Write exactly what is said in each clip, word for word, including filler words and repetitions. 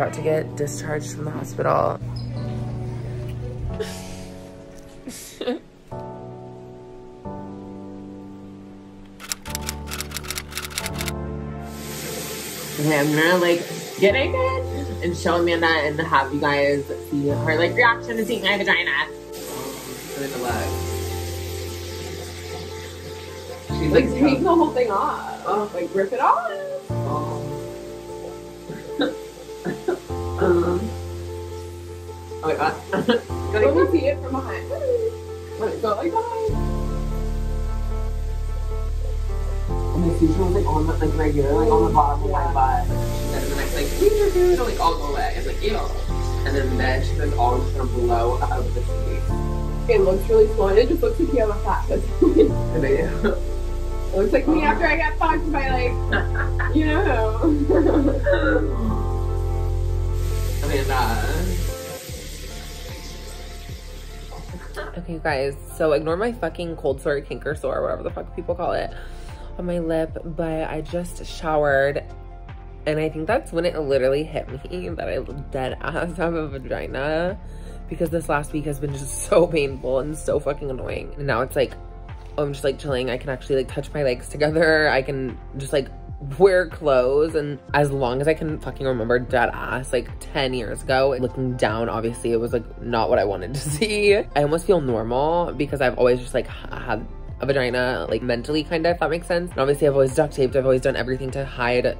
about to get discharged from the hospital. Okay, I'm gonna like get naked and show Amanda and have you guys see her like reaction to seeing my vagina. Put in the lug. She's like, like take the whole thing off. Oh, like rip it off. Oh. um. Oh my god. Like, let me see it from behind. Let it go like behind. And the suture was like on the like right here, like on the bottom of my butt. And then the next like suture dude, like all the way. And like ew. And then then she's like all just gonna blow out of the teeth. It looks really small. It just looks like you have a fat system. And I do. It looks like me after I got fucked by like, you know who. Amanda. Okay, you guys, so ignore my fucking cold sore, canker sore, whatever the fuck people call it, on my lip, but I just showered, and I think that's when it literally hit me that I dead ass have a vagina, because this last week has been just so painful and so fucking annoying, and now it's like, I'm just like chilling. I can actually like touch my legs together. I can just like wear clothes, and as long as I can fucking remember dead ass like ten years ago looking down, obviously it was like not what I wanted to see. I almost feel normal because I've always just like had a vagina like mentally, kind of, if that makes sense. And obviously I've always duct taped, I've always done everything to hide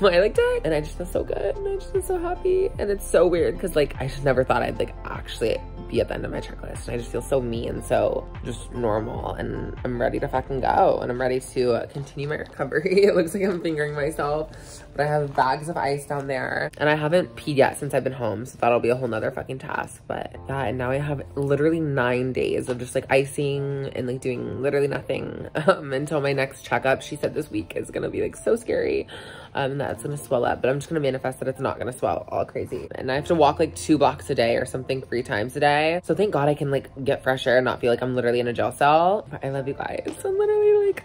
my like dick, and I just feel so good and I just feel so happy. And it's so weird because like I just never thought I'd like actually be at the end of my checklist, and I just feel so me and so just normal, and I'm ready to fucking go, and I'm ready to uh, continue my recovery. It looks like I'm fingering myself, but I have bags of ice down there, and I haven't peed yet since I've been home, so that'll be a whole nother fucking task. But yeah, and now I have literally nine days of just like icing and like doing literally nothing um, until my next checkup. She said this week is gonna be like so scary, um, that it's gonna swell up, but I'm just gonna manifest that it's not gonna swell all crazy, and I have to walk like two blocks a day or something three times a day. So thank God I can like get fresher and not feel like I'm literally in a jail cell. But I love you guys. I'm literally like,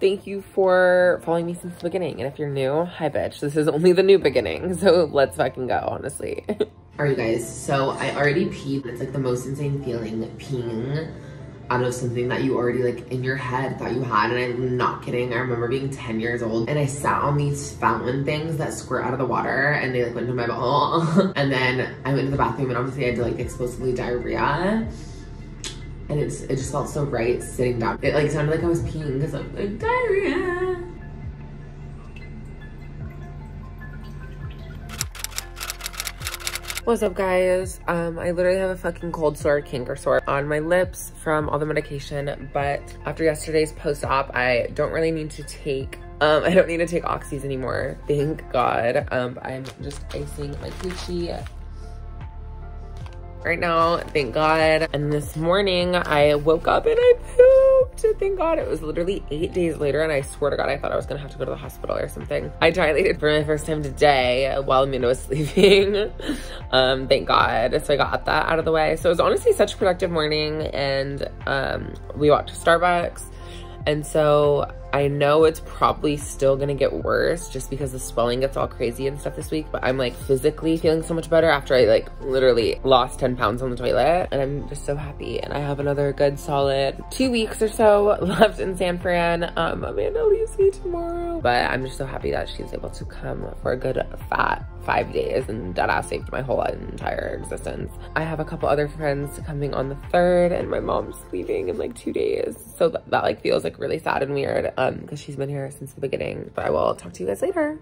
thank you for following me since the beginning. And if you're new, hi bitch. This is only the new beginning. So let's fucking go, honestly. All right, you guys. So I already peed. It's like the most insane feeling, peeing out of something that you already like in your head thought you had. And I'm not kidding. I remember being ten years old and I sat on these fountain things that squirt out of the water, and they like went into my butthole. And then I went to the bathroom, and obviously I had like explosively diarrhea. And it's, it just felt so right sitting down. It like sounded like I was peeing because I was like diarrhea. What's up, guys? Um, I literally have a fucking cold sore, canker sore on my lips from all the medication, but after yesterday's post-op, I don't really need to take, um, I don't need to take oxys anymore. Thank God. Um, I'm just icing my coochie right now, thank God. And this morning, I woke up and I pooped. Thank God. It was literally eight days later, and I swear to God, I thought I was gonna have to go to the hospital or something. I dilated for my first time today while Amanda was sleeping. um, thank God. So I got that out of the way. So it was honestly such a productive morning, and um, we walked to Starbucks. And so I know it's probably still gonna get worse just because the swelling gets all crazy and stuff this week, but I'm like physically feeling so much better after I like literally lost ten pounds on the toilet, and I'm just so happy. And I have another good solid two weeks or so left in San Fran. Um, Amanda leaves me tomorrow, but I'm just so happy that she was able to come for a good fat five days and that ass saved my whole entire existence. I have a couple other friends coming on the third, and my mom's leaving in like two days. So that, that like feels like really sad and weird. Because um, she's been here since the beginning, but I will talk to you guys later.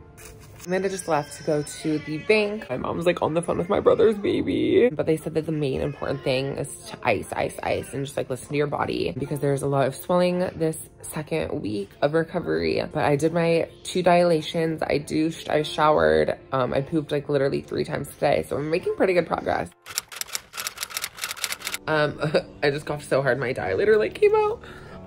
Amanda just left to go to the bank. My mom's like on the phone with my brother's baby, but they said that the main important thing is to ice, ice, ice, and just like listen to your body, because there's a lot of swelling this second week of recovery. But I did my two dilations, I douched, I showered, um, I pooped like literally three times today, so I'm making pretty good progress. Um, I just coughed so hard my dilator like came out.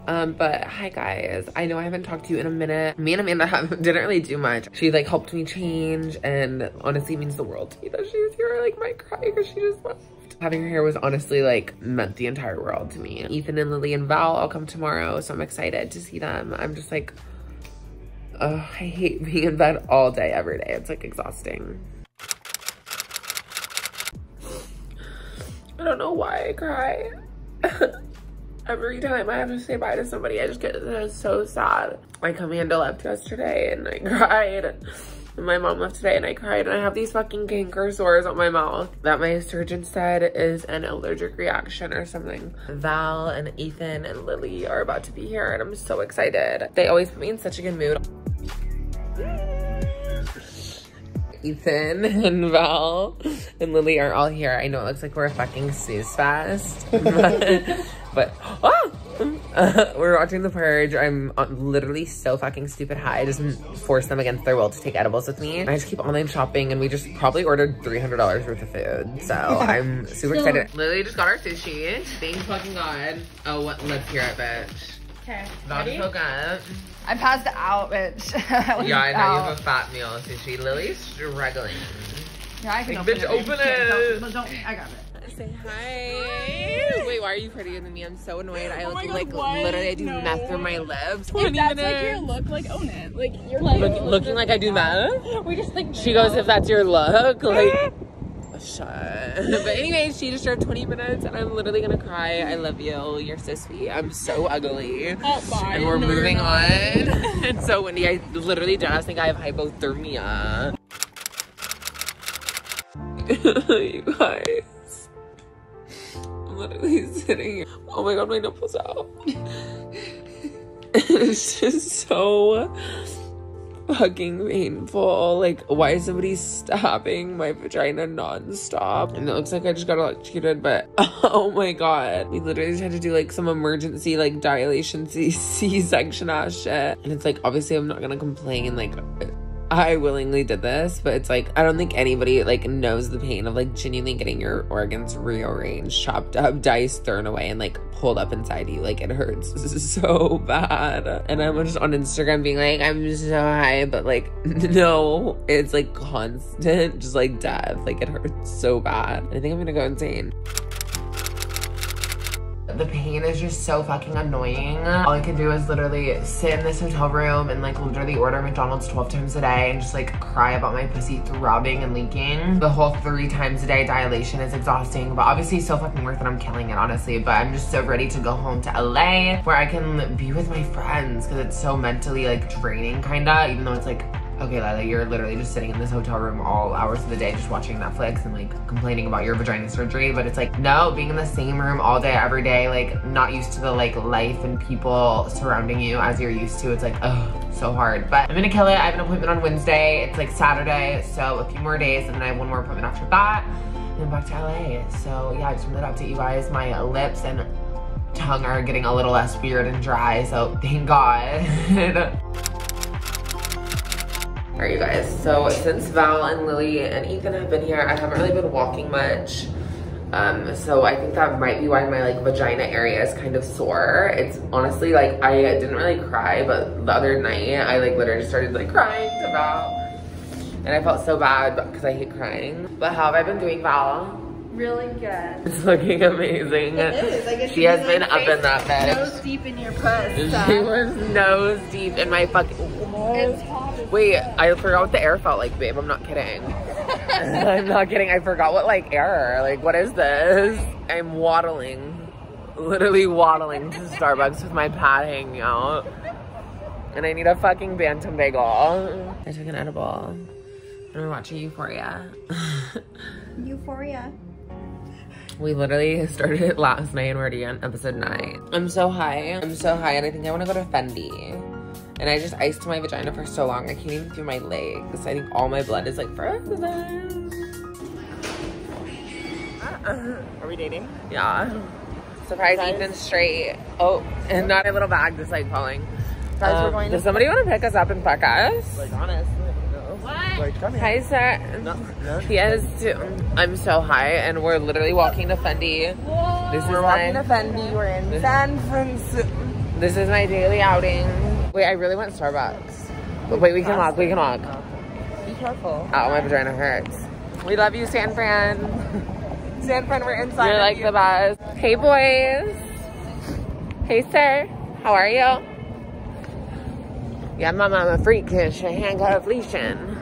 Um, but hi guys, I know I haven't talked to you in a minute. Me and Amanda have, didn't really do much. She like helped me change, and honestly means the world to me that she was here. I like might cry because she just left. Having her here was honestly like meant the entire world to me. Ethan and Lily and Val all come tomorrow, so I'm excited to see them. I'm just like, oh, I hate being in bed all day every day. It's like exhausting. I don't know why I cry. Every time I have to say bye to somebody, I just get so sad. Like, Amanda left yesterday and I cried. And my mom left today and I cried. And I have these fucking canker sores on my mouth that my surgeon said is an allergic reaction or something. Val and Ethan and Lily are about to be here and I'm so excited. They always put me in such a good mood. Ethan and Val and Lily are all here. I know it looks like we're a fucking snooze fest, but, but oh, uh, we're watching The Purge. I'm literally so fucking stupid high. I just forced them against their will to take edibles with me. I just keep online shopping and we just probably ordered three hundred dollars worth of food. So I'm super excited. Lily just got our sushi. Thank fucking God. Oh, let's hear it, bitch. Okay, ready? I passed out, bitch. I yeah, I know out. You have a fat meal, sushi. Lily's struggling. Yeah, I can like, open bitch, it. Open it. Don't, don't, I got it. Say hi. hi. Wait, why are you prettier than me? I'm so annoyed. I look oh like, God, literally, I do no. meth through my lips. If that's minutes. like your look, like, own it. Like, you're like, look, look looking like I do meth? We just like, she no. goes, if that's your look, like. Shut. But anyway, she just drove twenty minutes and I'm literally gonna cry. I love you. You're so sweet. I'm so ugly. Oh, bye. And we're no, moving on. It's so windy. I literally just think I have hypothermia. You guys. I'm literally sitting here. Oh my God, my nipples out. It's just so fucking painful. Like, why is somebody stabbing my vagina non-stop? And it looks like I just got electrocuted, but oh my God, we literally just had to do like some emergency like dilation c-section ass shit. And it's like, obviously I'm not gonna complain, like I willingly did this, but it's like I don't think anybody like knows the pain of like genuinely getting your organs rearranged, chopped up, diced, thrown away, and like pulled up inside you. Like, it hurts so bad. And I'm just on Instagram being like, I'm so high, but like no, it's like constant, just like death. Like, it hurts so bad. I think I'm gonna go insane. The pain is just so fucking annoying. All I can do is literally sit in this hotel room and like literally order McDonald's twelve times a day and just like cry about my pussy throbbing and leaking. The whole three times a day dilation is exhausting, but obviously so fucking worth it. I'm killing it, honestly, but I'm just so ready to go home to L A where I can be with my friends because it's so mentally like draining, kinda, even though it's like, okay, Lila, you're literally just sitting in this hotel room all hours of the day just watching Netflix and like complaining about your vagina surgery, but it's like, no, being in the same room all day, every day, like not used to the like life and people surrounding you as you're used to. It's like, oh, so hard, but I'm gonna kill it. I have an appointment on Wednesday. It's like Saturday, so a few more days and then I have one more appointment after that and then back to L A. So yeah, I just wanted to update you guys. My lips and tongue are getting a little less weird and dry, so thank God. Alright, you guys, so since Val and Lily and Ethan have been here, I haven't really been walking much. Um, so I think that might be why my like vagina area is kind of sore. It's honestly like, I didn't really cry, but the other night I like literally just started like crying to Val. And I felt so bad because I hate crying. But how have I been doing, Val? Really good. It's looking amazing. It is. Like, she has been up in that bed. Nose deep in your puss. She was nose deep in my fucking. It's hot. Wait, I forgot what the air felt like, babe. I'm not kidding. I'm not kidding. I forgot what like air. Like, what is this? I'm waddling, literally waddling to Starbucks with my pad hanging out, and I need a fucking bantam bagel. I took an edible, and we're watching Euphoria. Euphoria. We literally started it last night and we're already on episode nine. I'm so high. I'm so high and I think I want to go to Fendi. And I just iced my vagina for so long. I can't even feel my legs. I think all my blood is like frozen. Are we dating? Yeah. Surprise, Ethan's straight. Oh, and not a little bag that's like falling. Um, we're going does somebody want to pick us up and fuck us? Like, honestly. What? Hi, sir. No, no. He has two. I'm so high, and we're literally walking to Fendi. Whoa. This is we're walking my, to Fendi. We're in this, San Francisco. This is my daily outing. Wait, I really want Starbucks. But wait, we can walk. We can walk. Be careful. Oh, my vagina hurts. We love you, San Fran. San Fran, we're inside. You're like you. the best. Hey, boys. Hey, sir. How are you? Yeah, mama, I'm a freak. She hand got a leash in.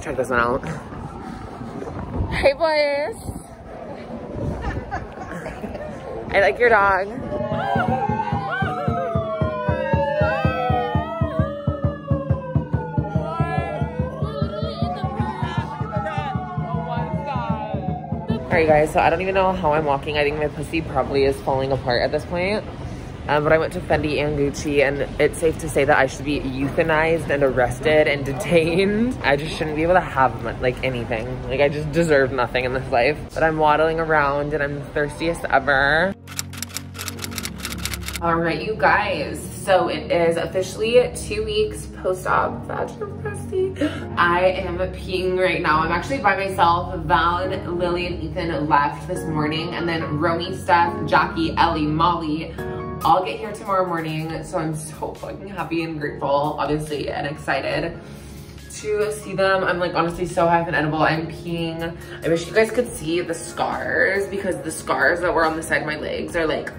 Check this one out. Hey, boys. I like your dog. All right, guys, so I don't even know how I'm walking. I think my pussy probably is falling apart at this point. Um, but I went to Fendi and Gucci, and it's safe to say that I should be euthanized and arrested and detained. I just shouldn't be able to have, like, anything. Like, I just deserve nothing in this life. But I'm waddling around, and I'm the thirstiest ever. All right, you guys. So it is officially two weeks post-op vaginoplasty. I am peeing right now. I'm actually by myself. Val, Lily, and Ethan left this morning, and then Romy, Steph, Jackie, Ellie, Molly, I'll get here tomorrow morning, so I'm so fucking happy and grateful, obviously, and excited to see them. I'm like honestly so high and edible. I'm peeing. I wish you guys could see the scars, because the scars that were on the side of my legs are like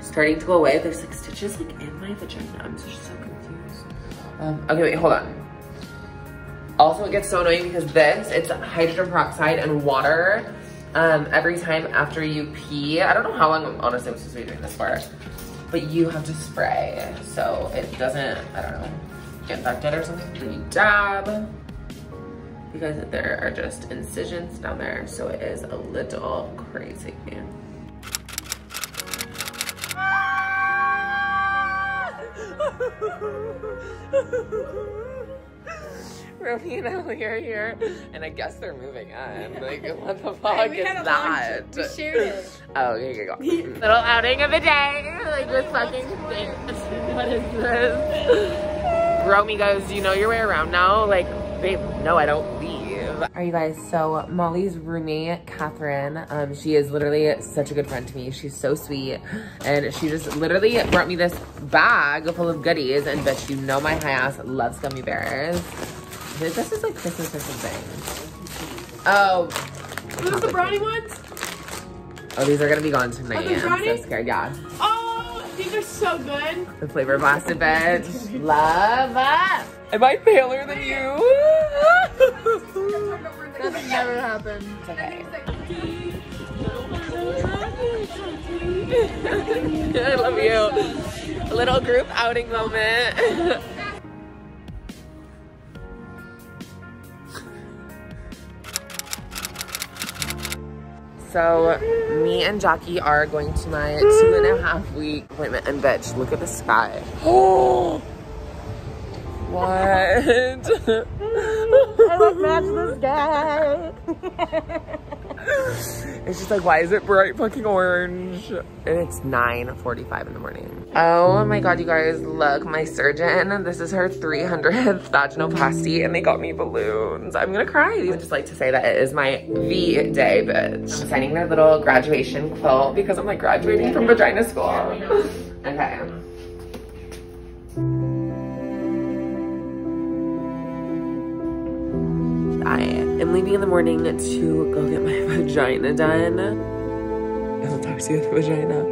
starting to go away. There's like stitches like in my vagina. I'm just so confused. Um, okay, wait, hold on. Also, it gets so annoying because this, it's hydrogen peroxide and water. Um, every time after you pee, I don't know how long, honestly, I'm supposed to be doing this for, but you have to spray so it doesn't, I don't know, get infected or something. But you dab, because there are just incisions down there, so it is a little crazy. Romy and Ellie are here, and I guess they're moving on. Like, what the fuck we is that? We shared it. Oh, okay, okay, go. Little outing of the day. Like, this fucking thing. What is this? Romy goes, do you know your way around now? Like, babe, no, I don't leave. Alright, you guys, so Molly's roommate, Catherine, um, she is literally such a good friend to me. She's so sweet, and she just literally brought me this bag full of goodies, and bitch, you know my high ass loves gummy bears. This is like Christmas or something. Oh. Are those the brownie ones? Oh, these are gonna be gone tonight. Are they brownie? I'm so scared, yeah. Oh, these are so good. The flavor blasted, bitch. Love up. Am I paler than you? That never happened. It's okay. I love you. A little group outing moment. So me and Jackie are going to my two and a half week appointment, and bitch, look at the sky. Oh, what? I like match this guy. It's just like, why is it bright fucking orange? And it's nine forty-five in the morning. Oh my God, you guys, look, my surgeon, this is her three hundredth vaginoplasty, and they got me balloons. I'm gonna cry. I would just like to say that it is my V day, bitch. I'm signing their little graduation quilt because I'm like graduating from vagina school. Okay. I am leaving in the morning to go get my vagina done. I will talk to you with the vagina.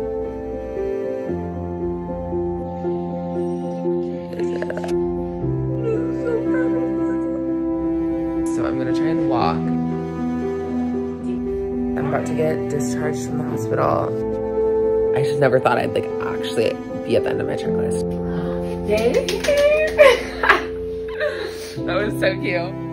So I'm gonna try and walk. I'm about to get discharged from the hospital. I just never thought I'd like actually be at the end of my checklist. That was so cute.